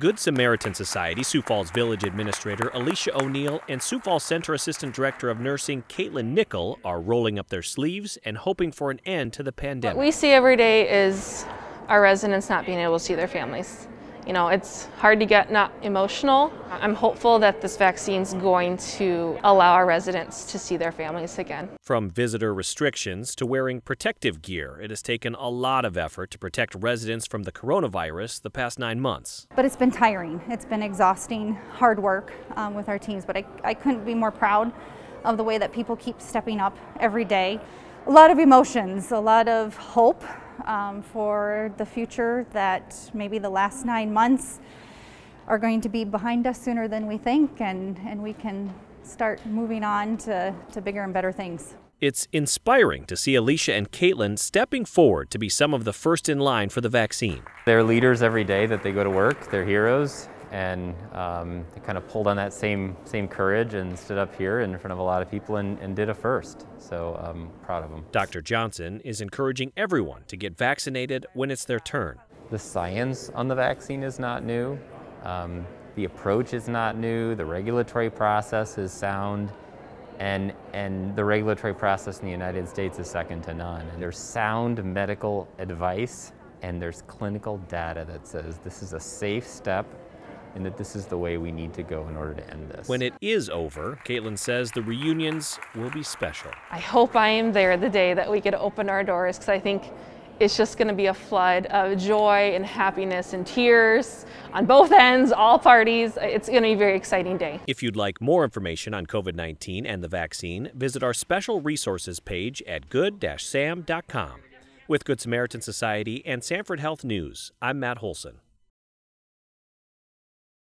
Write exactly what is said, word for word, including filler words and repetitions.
Good Samaritan Society, Sioux Falls Village Administrator Alecia O'Neill and Sioux Falls Center Assistant Director of Nursing Caitlyn Nickell are rolling up their sleeves and hoping for an end to the pandemic. What we see every day is our residents not being able to see their families. You know, it's hard to get not emotional. I'm hopeful that this vaccine's going to allow our residents to see their families again. From visitor restrictions to wearing protective gear, it has taken a lot of effort to protect residents from the coronavirus the past nine months. But it's been tiring. It's been exhausting, hard work um, with our teams, but I, I couldn't be more proud of the way that people keep stepping up every day. A lot of emotions, a lot of hope. Um, for the future, that maybe the last nine months are going to be behind us sooner than we think, and, and we can start moving on to, to bigger and better things. It's inspiring to see Alecia and Caitlyn stepping forward to be some of the first in line for the vaccine. They're leaders every day that they go to work, they're heroes, and um, they kind of pulled on that same, same courage and stood up here in front of a lot of people and, and did a first. So I'm um, proud of them. Doctor Johnson is encouraging everyone to get vaccinated when it's their turn. The science on the vaccine is not new. Um, the approach is not new. The regulatory process is sound. And, and the regulatory process in the United States is second to none. And there's sound medical advice, and there's clinical data that says this is a safe step and that this is the way we need to go in order to end this. When it is over, Caitlyn says the reunions will be special. I hope I am there the day that we get to open our doors, because I think it's just going to be a flood of joy and happiness and tears on both ends, all parties. It's going to be a very exciting day. If you'd like more information on COVID nineteen and the vaccine, visit our special resources page at good sam dot com. With Good Samaritan Society and Sanford Health News, I'm Matt Olson.